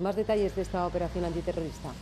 Más detalles de esta operación antiterrorista.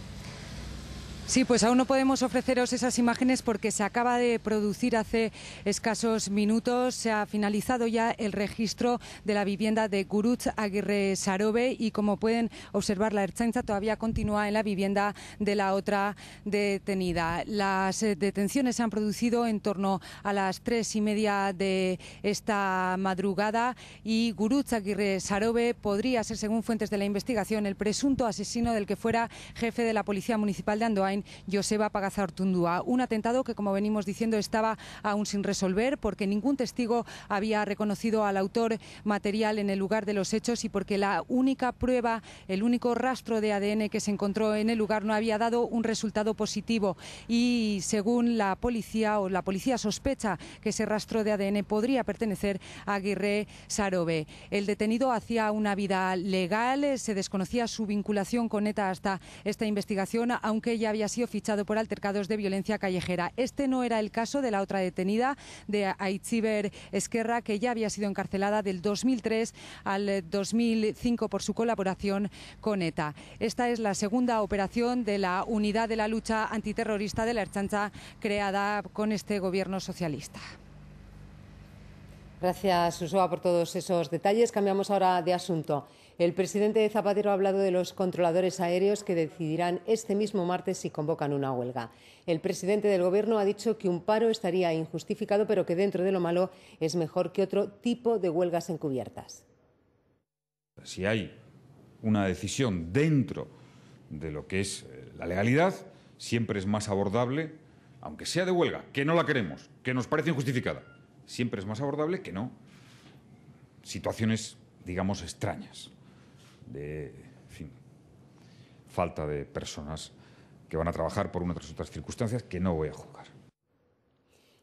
Sí, pues aún no podemos ofreceros esas imágenes porque se acaba de producir hace escasos minutos. Se ha finalizado ya el registro de la vivienda de Gurutz Aguirre Sarobe y, como pueden observar, la Ertzaintza todavía continúa en la vivienda de la otra detenida. Las detenciones se han producido en torno a las 3:30 de esta madrugada y Gurutz Aguirre Sarobe podría ser, según fuentes de la investigación, el presunto asesino del que fuera jefe de la Policía Municipal de Andoain, Joseba Pagazaurtundúa. Un atentado que, como venimos diciendo, estaba aún sin resolver porque ningún testigo había reconocido al autor material en el lugar de los hechos y porque la única prueba, el único rastro de ADN que se encontró en el lugar no había dado un resultado positivo. Y según la policía, o la policía sospecha que ese rastro de ADN podría pertenecer a Aguirre Sarobe. El detenido hacía una vida legal, se desconocía su vinculación con ETA hasta esta investigación, aunque ya había sido fichado por altercados de violencia callejera. Este no era el caso de la otra detenida, de Aitziber Esquerra, que ya había sido encarcelada del 2003 al 2005 por su colaboración con ETA. Esta es la segunda operación de la unidad de la lucha antiterrorista de la Ertzaintza creada con este gobierno socialista. Gracias, Joseba, por todos esos detalles. Cambiamos ahora de asunto. El presidente Zapatero ha hablado de los controladores aéreos que decidirán este mismo martes si convocan una huelga. El presidente del Gobierno ha dicho que un paro estaría injustificado, pero que dentro de lo malo es mejor que otro tipo de huelgas encubiertas. Si hay una decisión dentro de lo que es la legalidad, siempre es más abordable, aunque sea de huelga, que no la queremos, que nos parece injustificada. Siempre es más abordable que no situaciones, digamos, extrañas de, en fin, falta de personas que van a trabajar por unas u otras circunstancias que no voy a juzgar.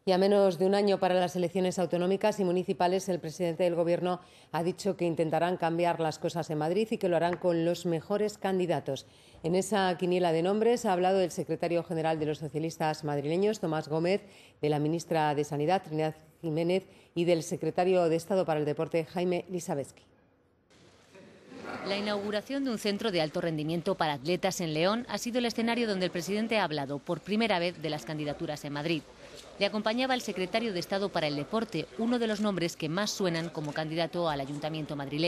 Y a menos de un año para las elecciones autonómicas y municipales, el presidente del Gobierno ha dicho que intentarán cambiar las cosas en Madrid y que lo harán con los mejores candidatos. En esa quiniela de nombres ha hablado el secretario general de los socialistas madrileños, Tomás Gómez, de la ministra de Sanidad, Trinidad Jiménez, y del secretario de Estado para el Deporte, Jaime Lisabetsky. La inauguración de un centro de alto rendimiento para atletas en León ha sido el escenario donde el presidente ha hablado por primera vez de las candidaturas en Madrid. Le acompañaba el secretario de Estado para el Deporte, uno de los nombres que más suenan como candidato al ayuntamiento madrileño.